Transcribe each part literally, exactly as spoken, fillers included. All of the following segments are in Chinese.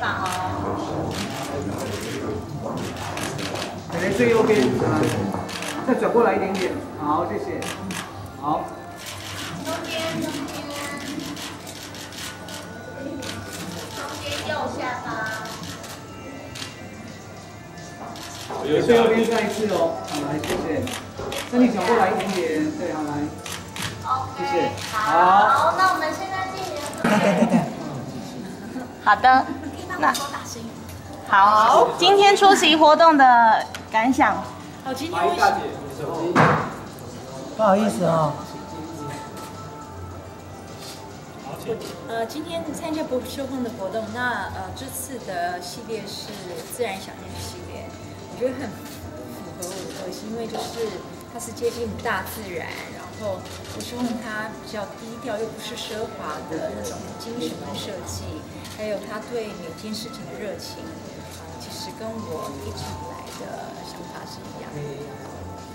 放哦。奶奶最右边啊，再转过来一点点。好，谢谢。好。中间，中间，中间右下方。对，最右边再一次哦。好，来，谢谢。身体转过来一点点，对，好来。OK， 谢谢。好。好，那我们现在进行。 好的，那好，今天出席活动的感想。好，今天为什么？不好意思哦。呃，今天参加不锈控的活动，那呃这次的系列是自然想念系列，我觉得很符合我的个性，因为就是它是接近大自然，然后不锈控它比较低调，又不是奢华的那种精神跟设计。 还有他对每件事情的热情，其实跟我一直以来的想法是一样的。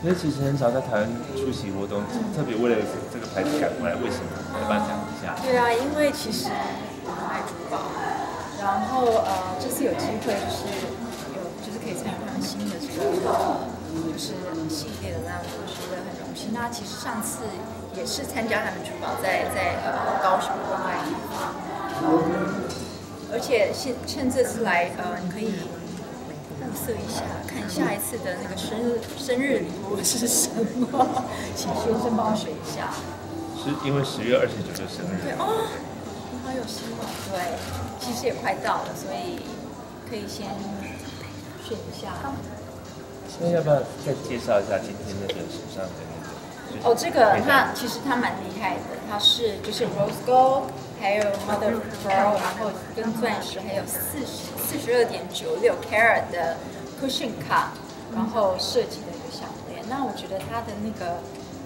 因为其实很少在台湾出席活动，嗯、特别为了这个牌子赶过来，为什么？来帮讲一下。对啊，因为其实我很爱珠宝，然后呃，这次有机会就是有就是可以参加新的这个就是系列的那，我觉得很荣幸。那其实上次也是参加他们珠宝在在呃高雄的外地方。嗯 而且现趁这次来，呃，你可以物色一下，看下一次的那个生日生日礼物是什么，请先生帮我选一下。是因为十月二十九就生日。对哦，你好有心哦。对，其实也快到了，所以可以先选一下。那要不要再介绍一下今天那个手上的那个？哦，这个它其实它蛮厉害的，它是就是 rose gold。 还有 mother of pearl， 然后跟钻石，还有四十四十二点九六 carat 的 cushion cup， 然后设计的一个项链。那我觉得它的那个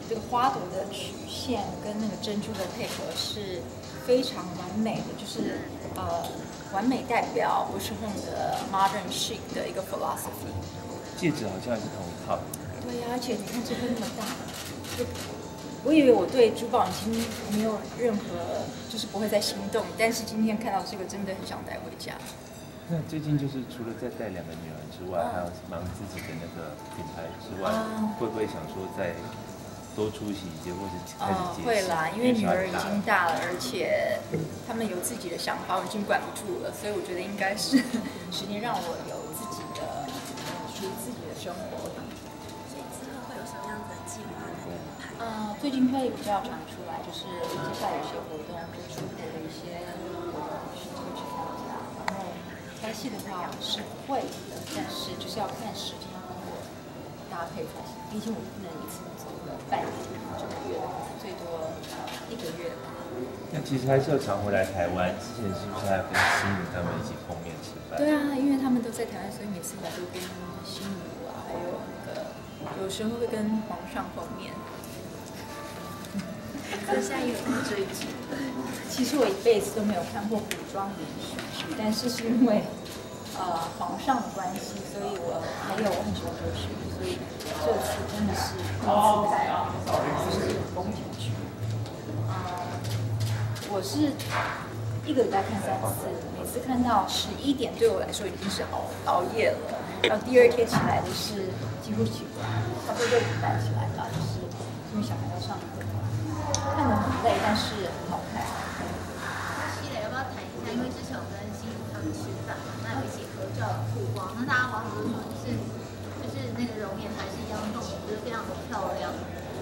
这个花朵的曲线跟那个珍珠的配合是非常完美的，就是呃完美代表不锈控的 modern chic 的一个 philosophy。戒指好像也是同一套。对呀、啊，而且你看这个那么大。 我以为我对珠宝已经没有任何，就是不会再心动，但是今天看到这个，真的很想带回家。那最近就是除了再带两个女儿之外，还有忙自己的那个品牌之外，啊、会不会想说再多出席一些，或者开始接？会啦，因为女儿已经大了，而且他们有自己的想法，我已经管不住了，所以我觉得应该是时间让我有自己的属于自己的生活。 呃，最近会比较常出来，就是接下来有些活动，就出国的一些活动去去参加。然后拍戏的话是会的，但是就是要看时间跟我搭配才行。毕竟我不能一次走个半年、九个月，最多一个月。那其实还是要常回来台湾，之前是不是还有跟新宇他们一起碰面吃饭？对啊，因为他们都在台湾，所以每次来都跟新宇啊，还有那个有时候会跟皇上碰面。 可是现在有追剧，其实我一辈子都没有看过古装连续剧，但是是因为呃皇上的关系，所以我还有我很喜欢追剧，所以这次真的是第一次在就是宫廷剧，呃，我是一个礼拜看三次，每次看到十一点对我来说已经是熬熬夜了，然后第二天起来就是几乎起不来，差不多六点半起来吧，就是因为小孩要上课。 看得很累，但是很好看。那希蕾要不要谈一下？因为之前我跟新宇他们吃饭，那有一起合照曝光，那大家网友都说就是就是那个容颜还是一样动人，就是非常的漂亮。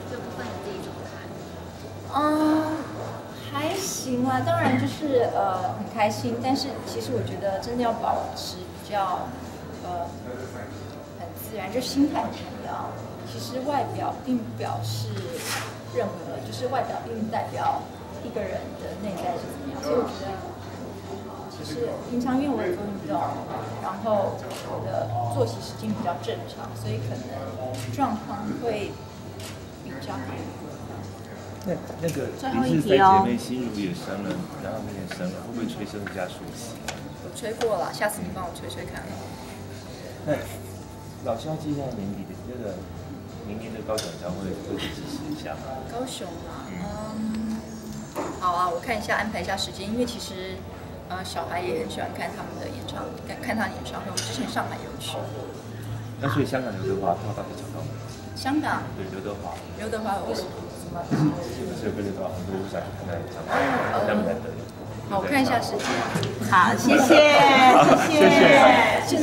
这部分你自己怎么看？嗯，还行啊，当然就是呃很开心，但是其实我觉得真的要保持比较呃很自然，就心态很重要。其实外表并不表示。 任何就是外表并不代表一个人的内在是怎么样，所以我觉得其实平常因为我也做运动，然后我的作息时间比较正常，所以可能状况会比较好。那那个于是三姐妹心如也生了，然后你也生了，会不会催生加速器？我催过了，下次你帮我催催看。那老师要记下年底的那个。 明年的高雄将会会支持一下吗？高雄啊，嗯，好啊，我看一下安排一下时间，因为其实呃，小孩也很喜欢看他们的演唱，看看他演唱会。我们之前上海有去。那所以香港刘德华他到底找到吗？香港对刘德华，刘德华我什么？不是不知道，我想看他演唱会，难不难得？好，我看一下时间。好，谢谢，谢谢。